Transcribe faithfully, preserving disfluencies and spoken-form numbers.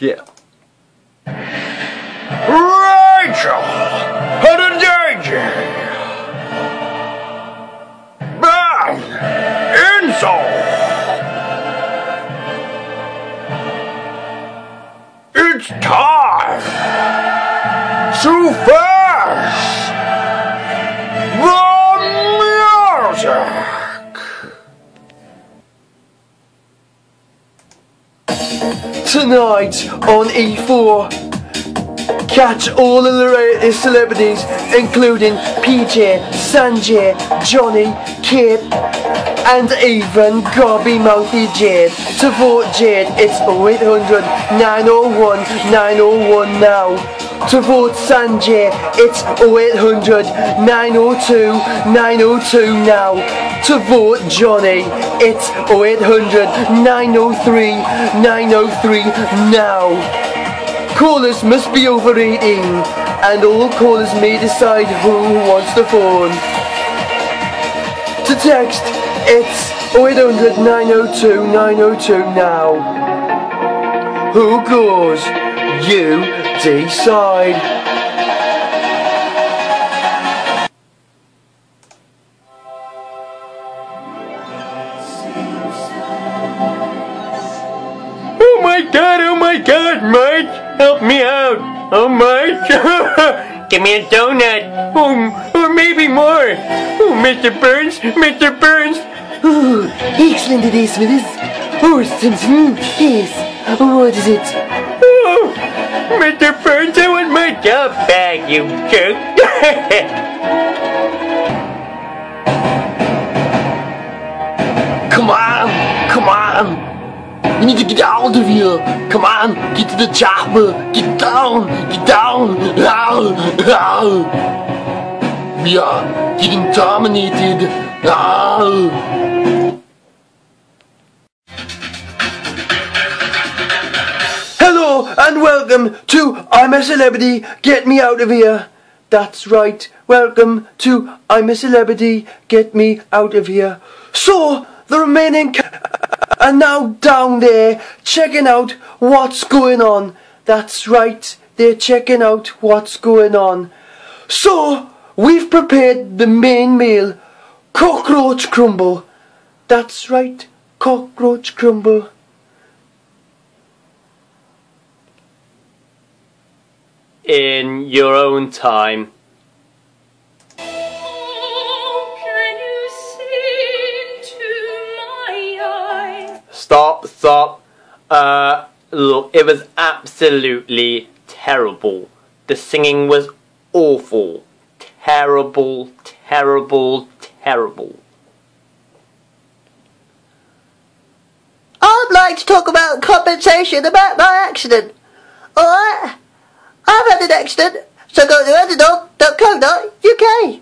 Yeah. Rachel! What a danger! Ben Insole! It's time! Too fast! Tonight on E four, catch all of the latest celebrities, including P J, Sanjay, Johnny, Kip, and even Gobby Mouthy Jade. To vote Jade, it's oh eight hundred nine oh one nine oh one now. To vote Sanjay, it's oh eight hundred nine oh two nine oh two now. To vote Johnny, it's oh eight hundred nine oh three nine oh three now. Callers must be over eighteen, and all callers may decide who wants the phone. To text, it's oh eight hundred nine oh two nine oh two now. Who goes? You decide. Oh my god, oh my god, Marge, help me out. Oh, Marge, give me a donut. Oh, or maybe more. Oh, Mister Burns, Mister Burns. Oh, excellent it is with us. Oh, Simpson, yes. Oh, what is it? Oh, Mister Burns, I want my job back, you jerk. Come on, come on. You need to get out of here! Come on! Get to the chopper! Get down! Get down! Ow! Ow! We are getting dominated! Ow! Hello and welcome to I'm a Celebrity, Get Me Out of Here! That's right, welcome to I'm a Celebrity, Get Me Out of Here. So, the remaining and now down there checking out what's going on. That's right, they're checking out what's going on. So we've prepared the main meal, cockroach crumble. That's right, cockroach crumble. In your own time. Stop, stop. Uh, look, it was absolutely terrible. The singing was awful. Terrible, terrible, terrible. I'd like to talk about compensation about my accident. Alright? I've had an accident, so go to edidog dot com dot U K.